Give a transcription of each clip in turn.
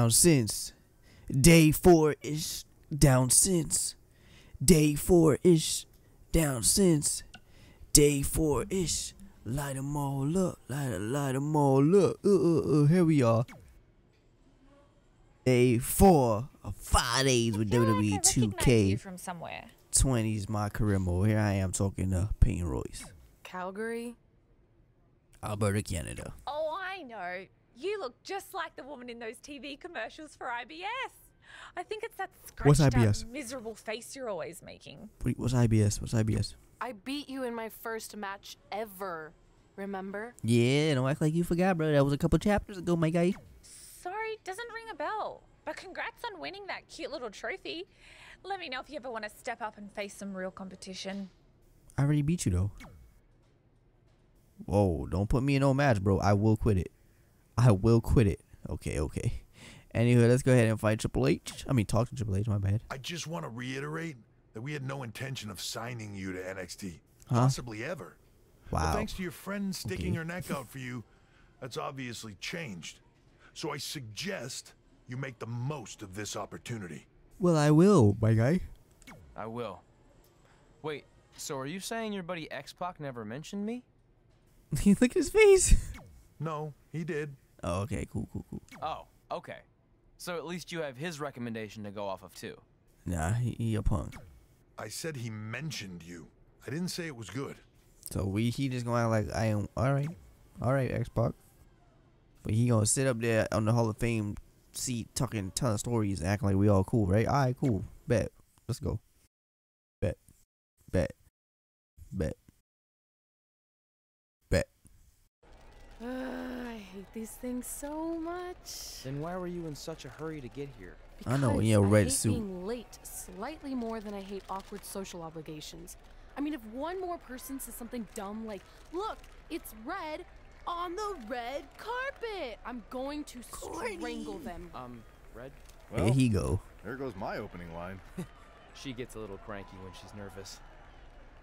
down since day four-ish, down since day four-ish, down since day four-ish. Light them all up, light them all up. Here we are. Day 4 of 5 days with WWE 2K20's MyCareer mode. Here I am talking to Peyton Royce. Calgary, Alberta, Canada. Oh, I know. You look just like the woman in those TV commercials for IBS. I think it's that scratched up, miserable face you're always making. Wait, what's IBS? What's IBS? I beat you in my first match ever, remember? Yeah, don't act like you forgot, bro. That was a couple chapters ago, my guy. Sorry, doesn't ring a bell. But congrats on winning that cute little trophy. Let me know if you ever want to step up and face some real competition. I already beat you, though. Whoa, don't put me in no match, bro. I will quit it. I will quit it. Okay, okay. Anyway, let's go ahead and fight Triple H. I mean, talk to Triple H, my bad. I just want to reiterate that we had no intention of signing you to NXT, possibly ever. Wow. But thanks to your friend sticking her neck out for you, that's obviously changed. So I suggest you make the most of this opportunity. Well, I will, my guy. I will. Wait, so are you saying your buddy X-Pac never mentioned me? Look at his face. No, he did. Oh, okay, cool, cool, cool. Oh, okay. So at least you have his recommendation to go off of, too. Nah, he a punk. I said he mentioned you. I didn't say it was good. So he just gonna act like I am. All right, X-Pac. But he gonna sit up there on the Hall of Fame seat, talking ton of stories, acting like we all cool, right? All right, cool. Bet. Let's go. Bet. Bet. Bet. Bet. I hate these things so much. Then why were you in such a hurry to get here? Because I know, red suit. Being late slightly more than I hate awkward social obligations. I mean, if one more person says something dumb like, "Look, it's red on the red carpet," I'm going to strangle them. Red. Well, there he go. There goes my opening line. She gets a little cranky when she's nervous.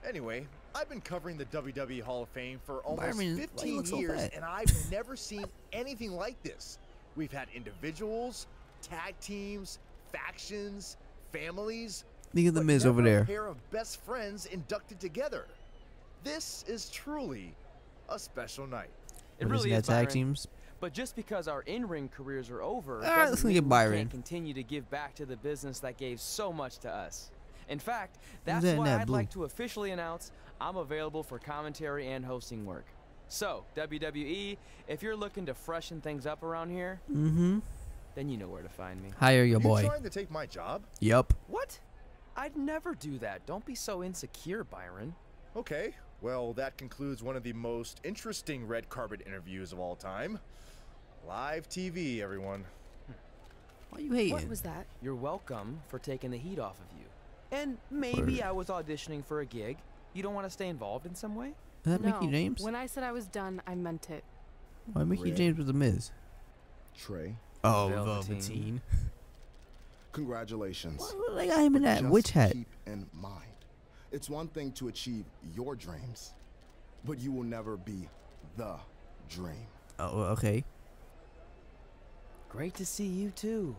Anyway, I've been covering the WWE Hall of Fame for almost 15 years, and I've never seen anything like this. We've had individuals, tag teams, factions, families. Look at the Miz over there. A pair of best friends inducted together. This is truly a special night. It really is. Tag teams. But just because our in-ring careers are over, let's get Byron. Continue to give back to the business that gave so much to us. In fact, that's why I'd like to officially announce I'm available for commentary and hosting work. So, WWE, if you're looking to freshen things up around here, then you know where to find me. Hire your boy. You trying to take my job? Yep. What? I'd never do that. Don't be so insecure, Byron. Okay. Well, that concludes one of the most interesting red carpet interviews of all time. Live TV, everyone. Why are you hating? What was that? You're welcome for taking the heat off of you. And maybe I was auditioning for a gig. You don't want to stay involved in some way? Is that Mickey James? When I said I was done, I meant it. Why Mickey James was the Miz? Trey. Oh, Velveteen. Congratulations. What do they got him in that witch hat? Keep in mind, it's one thing to achieve your dreams, but you will never be the dream. Oh, okay. Great to see you too.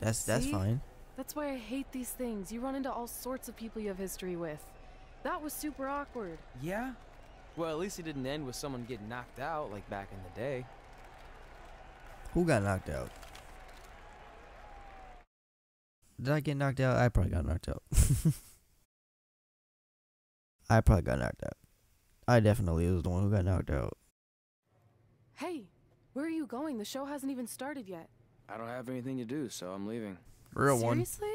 That's fine. That's why I hate these things. You run into all sorts of people you have history with. That was super awkward. Yeah? Well, at least it didn't end with someone getting knocked out like back in the day. Who got knocked out? Did I get knocked out? I probably got knocked out. I probably got knocked out. I definitely was the one who got knocked out. Hey, where are you going? The show hasn't even started yet. I don't have anything to do, so I'm leaving. Seriously?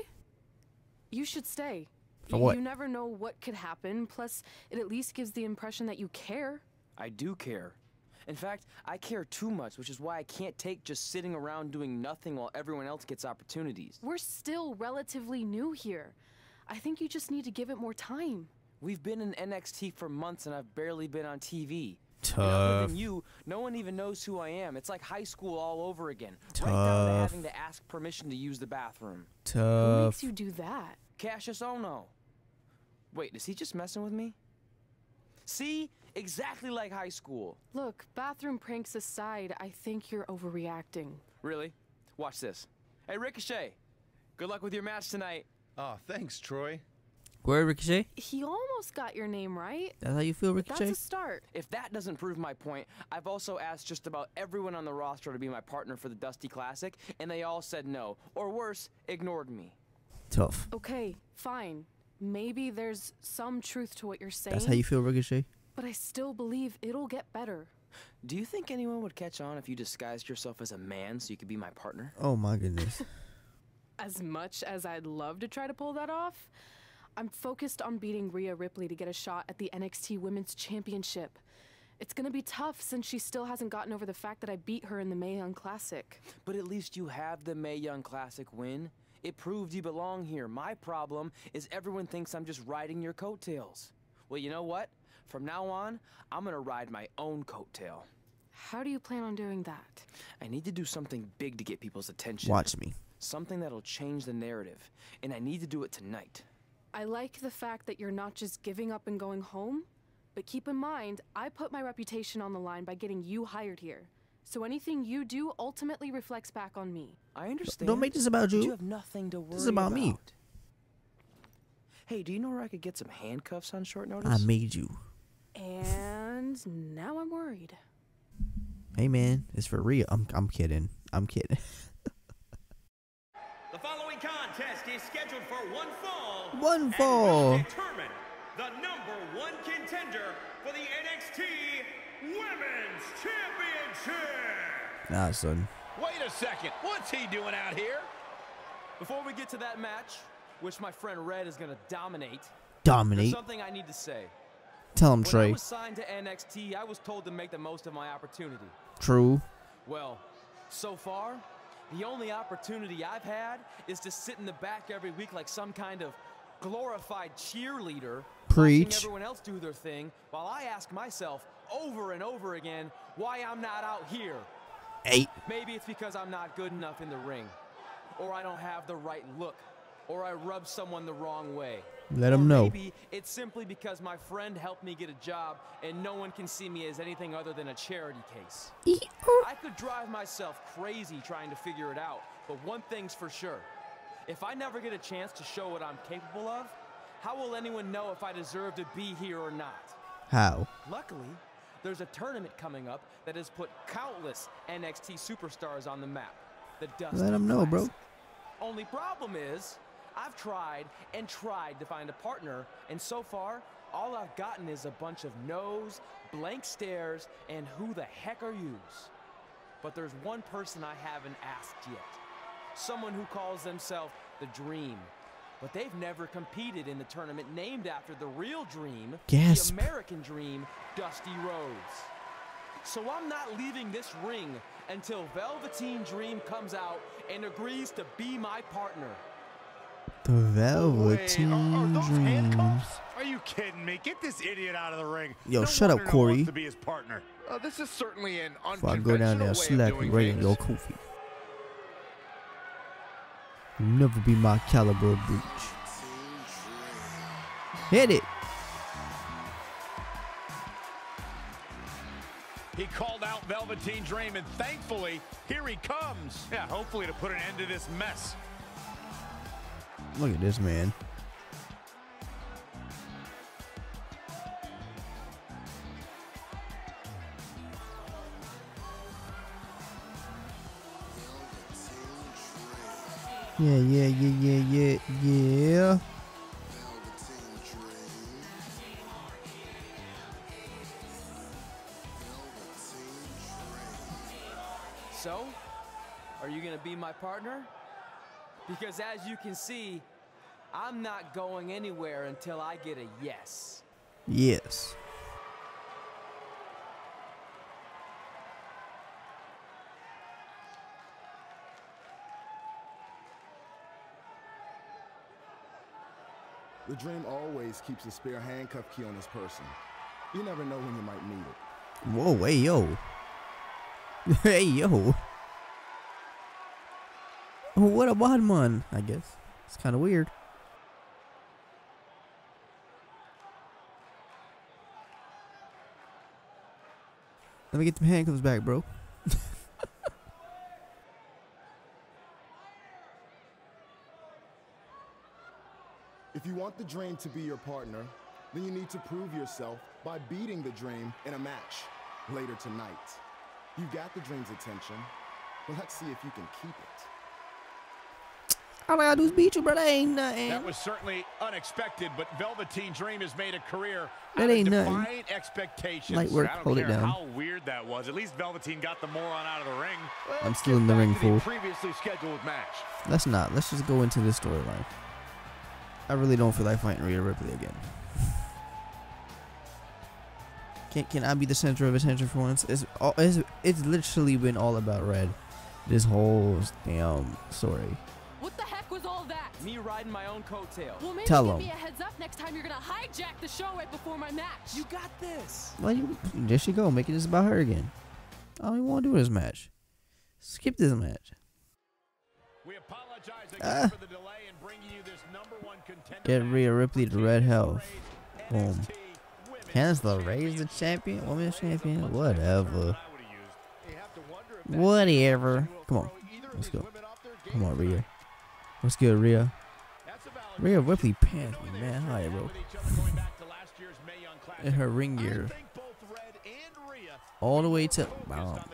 You should stay. For what? You never know what could happen. Plus, it at least gives the impression that you care. I do care. In fact, I care too much, which is why I can't take just sitting around doing nothing while everyone else gets opportunities. We're still relatively new here. I think you just need to give it more time. We've been in NXT for months and I've barely been on TV. Other than you, no one even knows who I am. It's like high school all over again. Right down to having to ask permission to use the bathroom. Who makes you do that? Cassius Ohno. Wait, is he just messing with me? See? Exactly like high school. Look, bathroom pranks aside, I think you're overreacting. Really? Watch this. Hey, Ricochet, good luck with your match tonight. Oh, thanks, Troy. Where, Ricochet? He almost got your name right. That's how you feel, Ricochet? That's a start. If that doesn't prove my point, I've also asked just about everyone on the roster to be my partner for the Dusty Classic, and they all said no, or worse, ignored me. Tough. Okay, fine. Maybe there's some truth to what you're saying. That's how you feel, Ricochet? But I still believe it'll get better. Do you think anyone would catch on if you disguised yourself as a man so you could be my partner? Oh, my goodness. As much as I'd love to try to pull that off, I'm focused on beating Rhea Ripley to get a shot at the NXT Women's Championship. It's gonna be tough since she still hasn't gotten over the fact that I beat her in the Mae Young Classic. But at least you have the Mae Young Classic win. It proved you belong here. My problem is everyone thinks I'm just riding your coattails. Well, you know what? From now on, I'm gonna ride my own coattail. How do you plan on doing that? I need to do something big to get people's attention. Watch me. Something that'll change the narrative, and I need to do it tonight. I like the fact that you're not just giving up and going home, but keep in mind, I put my reputation on the line by getting you hired here. So anything you do ultimately reflects back on me. I understand. Don't make this about you. You have nothing to worry about. This is about me. Hey, do you know where I could get some handcuffs on short notice? I made you. And now I'm worried. Hey man, it's for real. I'm kidding. I'm kidding. The following contest is scheduled for one fall. And will determine the #1 contender for the NXT Women's Championship. Nah, son. Wait a second. What's he doing out here? Before we get to that match, which my friend Red is going to dominate. Dominate? There's something I need to say. Tell him, Trey. When I was signed to NXT, I was told to make the most of my opportunity. True. Well, so far, the only opportunity I've had is to sit in the back every week like some kind of glorified cheerleader. Preach. Watching everyone else do their thing while I ask myself over and over again why I'm not out here. Eight. Maybe it's because I'm not good enough in the ring, or I don't have the right look, or I rub someone the wrong way. Let him know. Maybe it's simply because my friend helped me get a job and no one can see me as anything other than a charity case. I could drive myself crazy trying to figure it out, but one thing's for sure. If I never get a chance to show what I'm capable of, how will anyone know if I deserve to be here or not? How? Luckily, there's a tournament coming up that has put countless NXT superstars on the map. The Dusty Let him know, bro. Only problem is, I've tried and tried to find a partner, and so far, all I've gotten is a bunch of no's, blank stares, and who the heck are yous? But there's one person I haven't asked yet. Someone who calls themselves the Dream. But they've never competed in the tournament named after the real Dream, the American Dream, Dusty Rhodes. So I'm not leaving this ring until Velveteen Dream comes out and agrees to be my partner. The Velveteen Dream. Are you kidding me? Get this idiot out of the ring. Yo, no, shut up, Corey. To be his partner. This is certainly an unconventional way of doing things. If I go down there, slap you right in your koofy. You'll never be my caliber of breach. Hit it. He called out Velveteen Dream, and thankfully, here he comes. Yeah, hopefully to put an end to this mess. Look at this man. Yeah. So, are you gonna be my partner? Because as you can see, I'm not going anywhere until I get a yes. Yes. The Dream always keeps a spare handcuff key on his person. You never know when you might need it. Whoa, hey, yo. Hey, yo. What a wild man, I guess. It's kind of weird. Let me get the handcuffs back, bro. If you want the Dream to be your partner, then you need to prove yourself by beating the Dream in a match later tonight. You got the Dream's attention, but let's see if you can keep it. All I gotta do is beat you, bro. That ain't nothing. That was certainly unexpected, but Velveteen Dream has made a career that ain't nothing. Expectations. Light work, hold it down. How weird that was. At least Velveteen got the moron out of the ring. I'm still in the ring, fool. Previously scheduled match. Let's not. Let's just go into this storyline. I really don't feel like fighting Rhea Ripley again. Can I be the center of attention for once? It's literally been all about Red. This whole damn story. What the heck was all that? Me riding my own coattail. Well, maybe tell him. Give me a heads up next time you're gonna hijack the show right before my match. You got this. Well, there she go, making this about her again. I don't even want to do this match. Skip this match. We apologize again for the delay in bringing you this #1 contender. Get Rhea Ripley to Red Health. Boom. Candice LeRae is the champion, women's champion, whatever. Whatever. Come on, let's go. Come on, Rhea. What's good, Rhea? Rhea Ripley pants me, man. Hi, bro. In her ring gear. All the way to,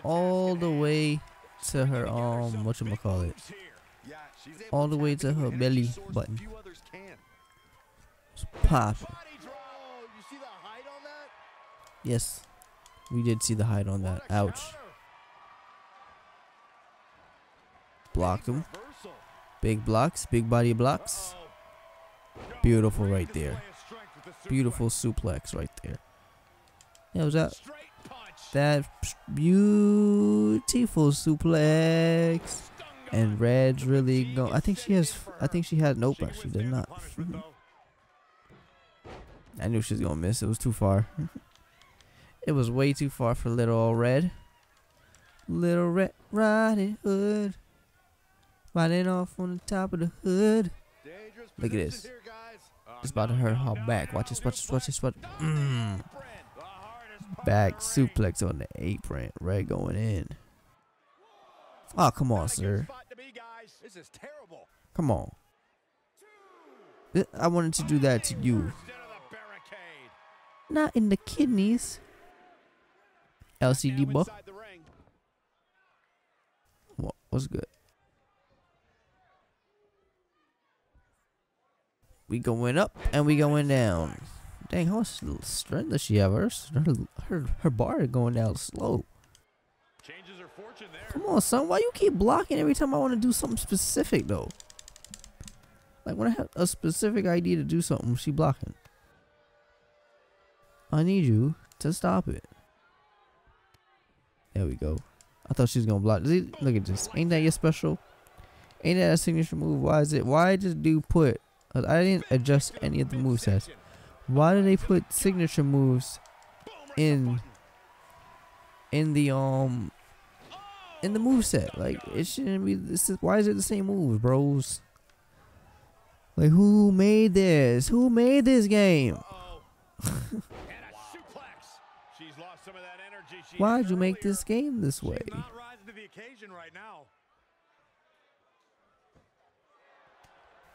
all the way to her, whatchamacallit. All the way to her belly button. It's popping. Yes, we did see the hide on that. Ouch. Blocked him. Big blocks, big body blocks. Beautiful right there. Beautiful suplex right there. Yeah, was that? That beautiful suplex. And Red's really going. I think she had. Nope, she did not. I knew she was going to miss. It was too far. It was way too far for little old Red. Little Red Riding Hood, riding off on the top of the hood. Look at this. It's about to hurt her back. Watch this, watch this, watch this, watch this. Back suplex on the apron. Red going in. Oh, come on, sir. Come on. I wanted to do that to you. Not in the kidneys. LCD buff. What was good? We going up and we going down. Dang, how much strength does she have? Her bar going down slow. Come on, son. Why you keep blocking every time I want to do something specific though? Like when I have a specific idea to do something, she blocking. I need you to stop it. There we go. I thought she was gonna block. Look at this. Ain't that your special? Ain't that a signature move? Why is it? Why did you put? I didn't adjust any of the movesets. Why did they put signature moves in the moveset? Like it shouldn't be. This is why is it the same moves, bros? Like who made this? Who made this game? Why'd you make this game this way?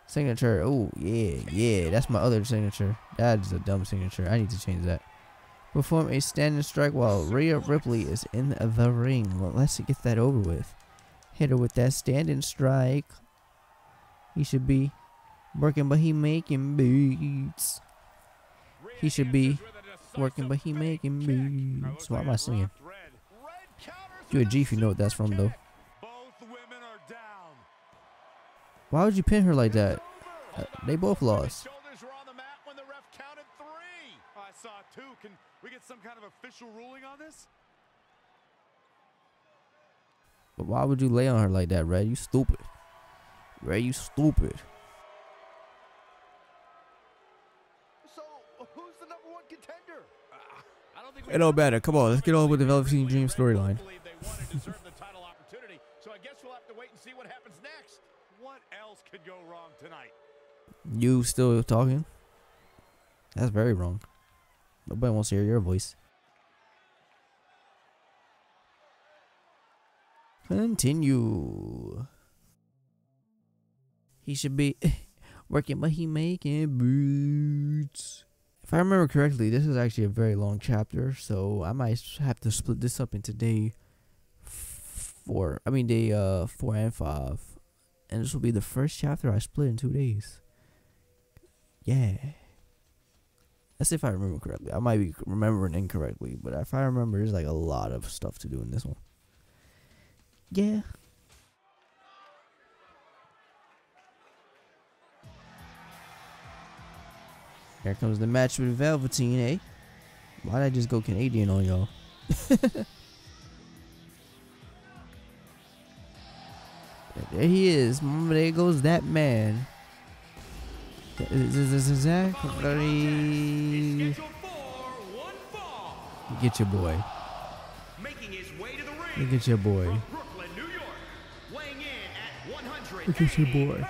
Signature. Oh, yeah, yeah. That's my other signature. That is a dumb signature. I need to change that. Perform a standing strike while Rhea Ripley is in the ring. Well, let's get that over with. Hit her with that standing strike. He should be working, but he making beats. He should be working, but he making me. So why am I singing? You a G if you know what that's from, though. Why would you pin her like that? They both lost. But why would you lay on her like that, Red? You stupid. Red, you stupid. It don't matter. Come on, let's get on with the Velveteen Dream storyline. You still talking? That's very wrong. Nobody wants to hear your voice. Continue. He should be working but he making boots. If I remember correctly, this is actually a very long chapter, so I might have to split this up into day four and five, and this will be the first chapter I split in 2 days. Yeah, that's if I remember correctly. I might be remembering incorrectly, but if I remember, there's like a lot of stuff to do in this one. Yeah. Here comes the match with Velveteen, eh? Why'd I just go Canadian on y'all? There he is. There goes that man. Get your boy. Look at your boy. Look at your boy.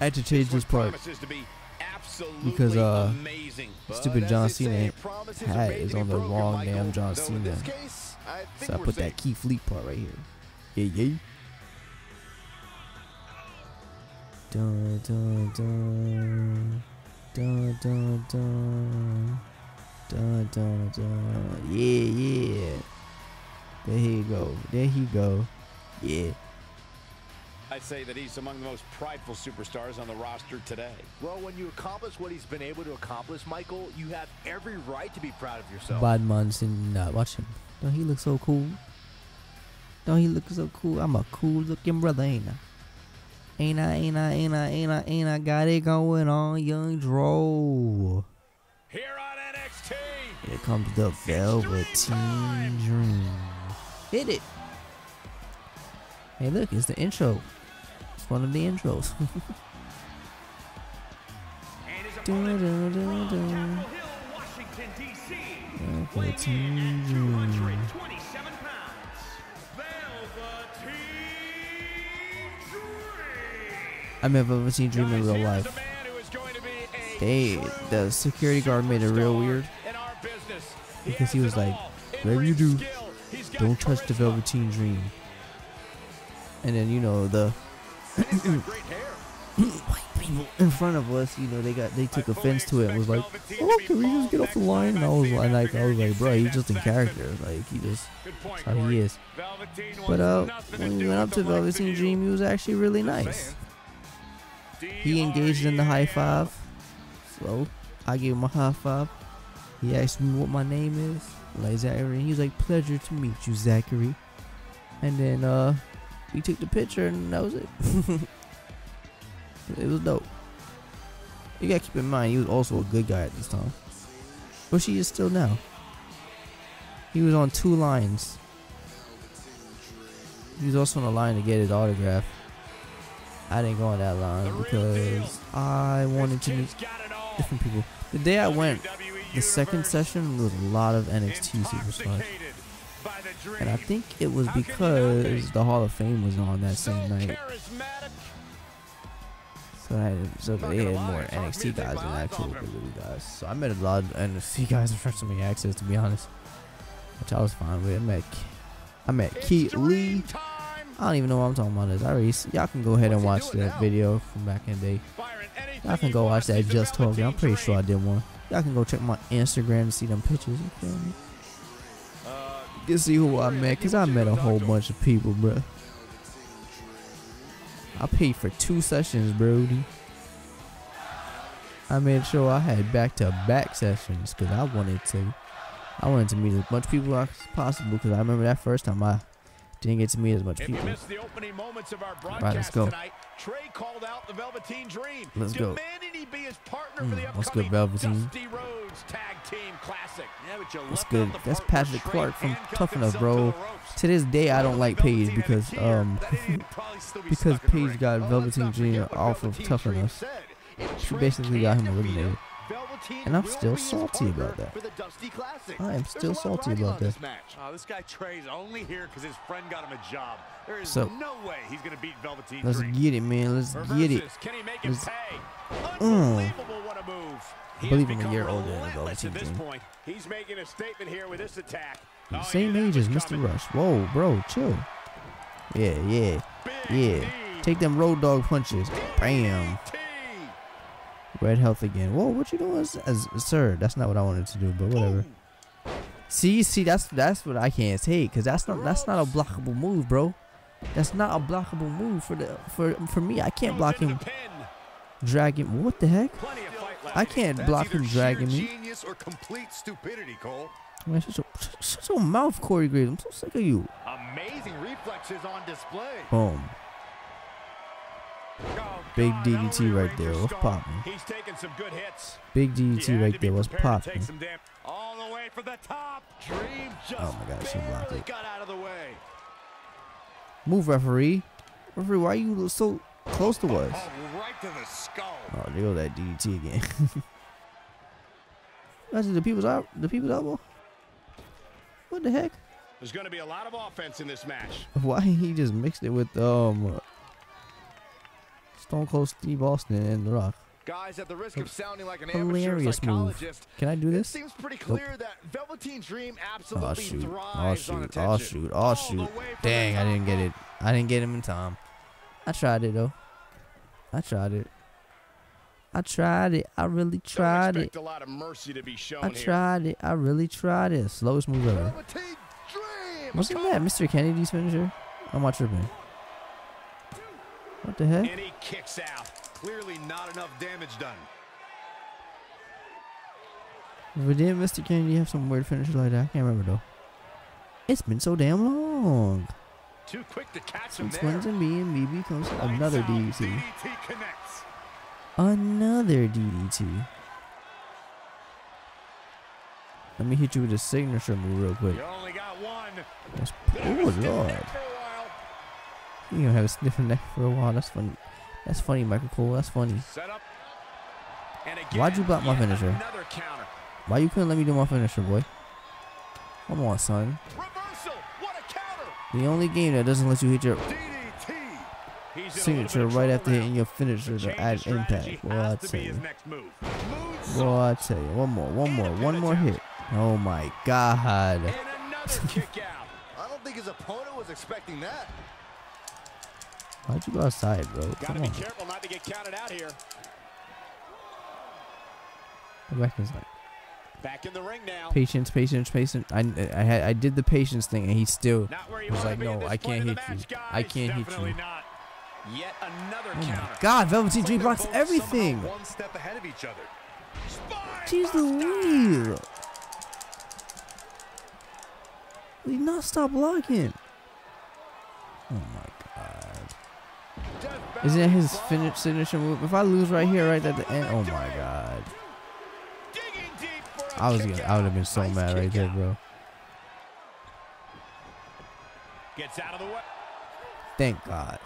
I had to change this part because stupid John Cena hat is on the wrong damn John Cena, so I put that Keith Lee part right here. Yeah, yeah. Dun dun dun dun dun dun dun dun dun. Yeah, yeah. There he go. There he go. Yeah. I'd say that he's among the most prideful superstars on the roster today. Well, when you accomplish what he's been able to accomplish, Michael, you have every right to be proud of yourself. Badman's in not watching. Don't he look so cool? Don't he look so cool? I'm a cool-looking brother, ain't I? Ain't I got it going on, young Dro. Here on NXT. Here comes the Velveteen Dream. Hit it. Hey, look, it's the intro. It's one of the intros. Velveteen Dream. I remember Velveteen Dream in real life. The security guard made it real weird because he was like, whatever you do, don't touch the Velveteen Dream. And then, you know, the white people in front of us, you know, they took offense to it and was like, oh, can we just get off the line? And I was like, bro, he's just in character. Like, he just, that's how he is. But when we went up to Velveteen Dream, he was actually really nice. He engaged in the high five, so I gave him a high five. He asked me what my name is, like Zachary, and he was like, pleasure to meet you, Zachary. And then we took the picture, and that was it. It was dope. You gotta keep in mind, he was also a good guy at this time, but he is still now. He was on two lines. He was also on a line to get his autograph. I didn't go on that line because I wanted to meet different people. The day I went, the second session was a lot of NXT superstars. And I think it was because the Hall of Fame was on that same night. So they had more NXT guys than actual WWE guys. So I met a lot of NXT guys in front of me access, to be honest. Which I was fine with. I met Keith Lee. I don't even know what I'm talking about. Y'all can go ahead and watch that video from back in the day. Y'all can go watch that Just Talking. I'm pretty sure I did one. Y'all can go check my Instagram to see them pictures. You feel me? You can see who I met, because I met a whole bunch of people, bro. I paid for 2 sessions, Brody. I made sure I had back-to-back sessions because I wanted to meet as much people as possible, because I remember that first time I didn't get to meet as much people. Alright, let's go. Trey called out the Velveteen Dream. Let's go. What's good, Velveteen? Dusty Rhodes Tag Team Classic. What's good? That's Patrick Clark from Tough Enough, bro. To this day, I don't like Paige because Paige got Velveteen Dream off of Tough Enough. She basically got him eliminated. And I'm still salty about that. I am still salty about that. This guy Trey's only here because his friend got him a job. There is no way he's gonna beat Velveteen. Let's get it, man. Let's get it. Can he make it pay? Unbelievable, what a move. I believe him a year older than Velveteen Dream. He's making a statement here with this attack. Same age as Mr. Rush. Whoa, bro, chill. Yeah, yeah, yeah. Take them road dog punches. Bam. Red health again. Whoa, what you doing, sir? That's not what I wanted to do, but whatever. See, that's what I can't take, cause that's not a blockable move, bro. That's not a blockable move for me. I can't block him. Drag him. What the heck? I can't block him dragging me. Or complete stupidity, Cole. Man, shut your mouth, Corey Graves. I'm so sick of you. Amazing reflexes on display. Boom. Big DDT right there. What's popping? He's taking some good hits. Big DDT right there. What's popping? All the way for the top. Dream just oh my gosh, he blocked it. Got out of the way. Move, referee. Referee, why are you so close to us? Oh, right to the skull. Oh, there go that DDT again. That's the people's elbow. What the heck? There's going to be a lot of offense in this match. Why he just mixed it with Stone Cold Steve Austin and The Rock. Guys, at the risk of sounding like an amateur psychologist, can I do this? It seems pretty clear that Velveteen Dream absolutely thrives on attention. Oh shoot! Dang, I didn't get it. I didn't get him in time. I tried it though. I tried it. I really tried it. A lot of mercy to be shown here. I really tried it. Slowest move ever. Wasn't that Mr. Kennedy's finisher? I'm not tripping. What the heck? And he kicks out. Clearly not enough damage done. But didn't Mr. Kennedy have some weird finisher like that? I can't remember though. It's been so damn long. Too quick to catch him there. And me becomes another DDT. Another DDT. Let me hit you with a signature move real quick. You only got one. Oh Lord. You gonna have a sniffing neck for a while. That's funny. That's funny, Michael Cole. That's funny. Why'd you block my finisher? Why you couldn't let me do my finisher, boy? Come on, son. The only game that doesn't let you hit your signature right after hitting your finisher to add impact. Well, I tell you. Well, I tell you. One more hit. Oh my God. I don't think his opponent was expecting that. Why'd you go outside, bro? Gotta be careful not to get counted out here. Back in the ring now. Patience. I did the patience thing, and he still was like, no, I can't hit you. I can't hit you. Yet another counter. God, Velveteen Dream blocks everything. One step ahead of each other. Jeez Louise. We not stop blocking. Oh my God. Isn't that his signature move? If I lose right here, right at the end. Oh my God. I would have been so mad right there, bro. Gets out of the way. Thank God.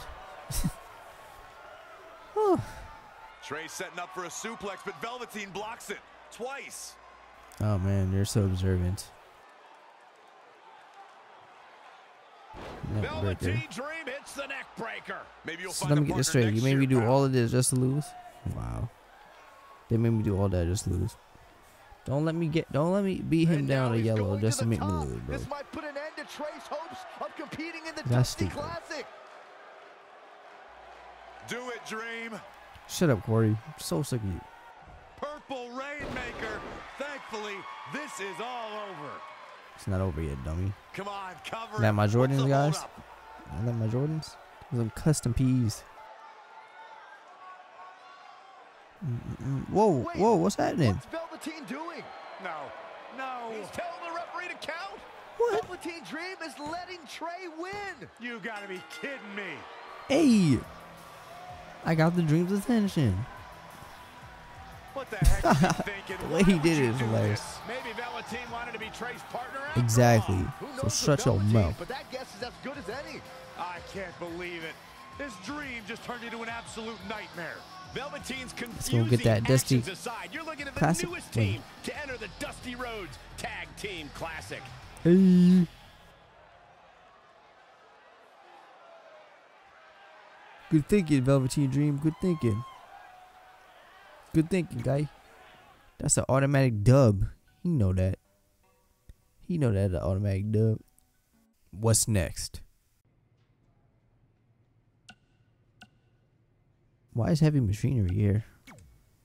Trey setting up for a suplex, but Velveteen blocks it twice. Oh man, you're so observant. Velveteen Dream hits the neck breaker. Maybe you'll find. Let me get this straight. You made me do all of this just to lose. Wow. They made me do all that just to lose. Don't let me beat him down to yellow just to make me lose, bro. This might put an end to Trey's hopes of competing in the Dusty Classic. Do it, Dream. Shut up, Corey. I'm so sick of you. Purple Rainmaker. Thankfully, this is all over. It's not over yet, dummy. Come on, cover. Not my Jordans, guys. Not my Jordans. Some custom peas. Whoa, what's happening? What's Velveteen doing? No. He's telling the referee to count. What? Velveteen Dream is letting Trey win. You gotta be kidding me. Hey, I got the Dream's attention. What the heck are you thinking? The way he did it is hilarious. Maybe Velveteen wanted to be Trey's partner. Exactly. So shut your mouth. But that guess is as good as any. I can't believe it. This Dream just turned into an absolute nightmare. Velveteen's confusing get that Dusty aside. You're looking at the Classic newest team to enter the Dusty Rhodes Tag Team Classic. Hey. Good thinking, Velveteen Dream. Good thinking. Good thinking, guy. That's an automatic dub. You know that. You know that an automatic dub. What's next? Why is Heavy Machinery here?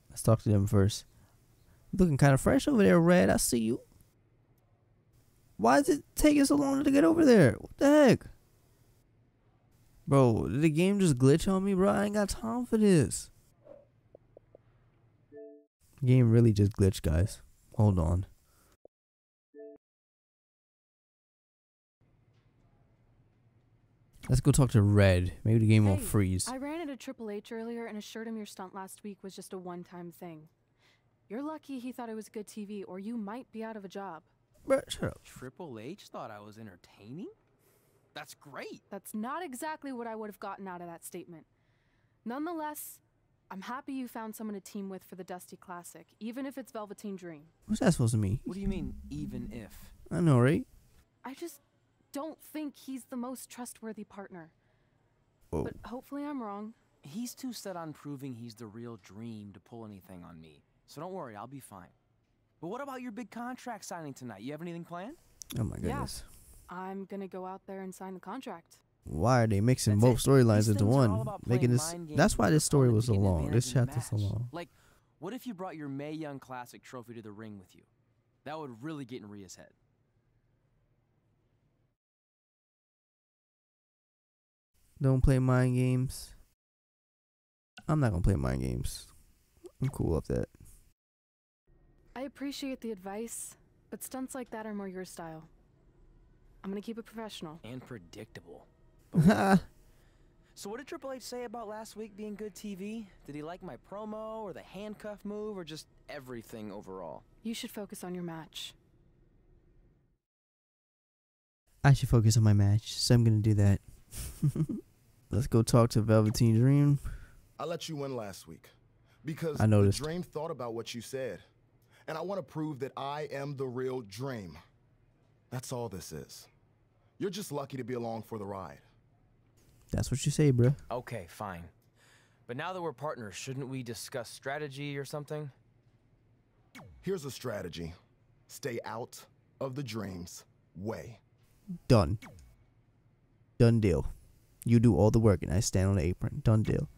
Let's talk to them first. Looking kind of fresh over there, Red. I see you. Why is it taking so long to get over there? What the heck? Bro, did the game just glitch on me, bro? I ain't got time for this. Game really just glitched, guys. Hold on. Let's go talk to Red. Maybe the game won't freeze. I ran into Triple H earlier and assured him your stunt last week was just a one-time thing. You're lucky he thought it was good TV, or you might be out of a job. Shut up. Triple H thought I was entertaining? That's great. That's not exactly what I would have gotten out of that statement. Nonetheless, I'm happy you found someone to team with for the Dusty Classic, even if it's Velveteen Dream. What's that supposed to mean? What do you mean, even if? I know, right? I just don't think he's the most trustworthy partner. Whoa. But hopefully I'm wrong. He's too set on proving he's the real Dream to pull anything on me. So don't worry, I'll be fine. But what about your big contract signing tonight? You have anything planned? Oh my goodness. Yeah, I'm gonna go out there and sign the contract. Why are they mixing both storylines into one? Making this, that's why this story was so long. This chapter's so long. Like, what if you brought your Mae Young Classic trophy to the ring with you? That would really get in Rhea's head. Don't play mind games. I'm not gonna play mind games. I'm cool with that. I appreciate the advice, but stunts like that are more your style. I'm gonna keep it professional and predictable. So what did Triple H say about last week being good TV? Did he like my promo or the handcuff move or just everything overall? You should focus on your match. I should focus on my match, so I'm gonna do that. Let's go talk to Velveteen Dream. I let you win last week because I noticed. The Dream thought about what you said, and I want to prove that I am the real Dream. That's all this is. You're just lucky to be along for the ride. That's what you say, bro. Okay, fine. But now that we're partners, shouldn't we discuss strategy or something? Here's a strategy. Stay out of the Dream's way. Done. Done deal. You do all the work and I stand on the apron. Done deal.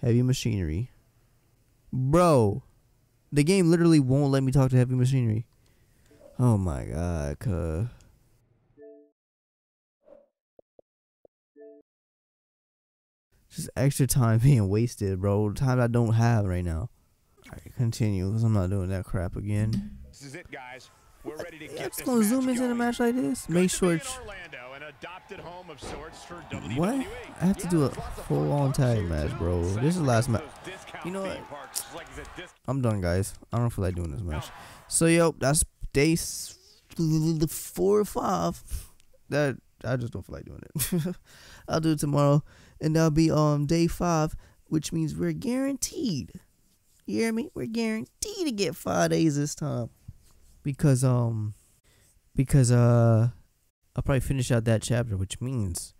Heavy Machinery. Bro, the game literally won't let me talk to Heavy Machinery. Oh my god, cuh. Just extra time being wasted, bro. Time I don't have right now. Alright, continue, because I'm not doing that crap again. This is it, guys. We're ready to get this gonna zoom into a match like this. Make sure it's what? I have to do a full-on tag match, bro. This is the last match. You know what? I'm done, guys. I don't feel like doing this match. So, yo, that's day 4 or 5. That I just don't feel like doing it. I'll do it tomorrow. And that'll be day 5, which means we're guaranteed. You hear me? We're guaranteed to get 5 days this time. Because I'll probably finish out that chapter, which means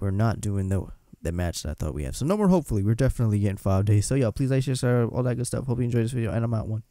we're not doing the match that I thought we have. So no more hopefully. We're definitely getting 5 days. So y'all, please like, share, subscribe, all that good stuff. Hope you enjoyed this video, and I'm out.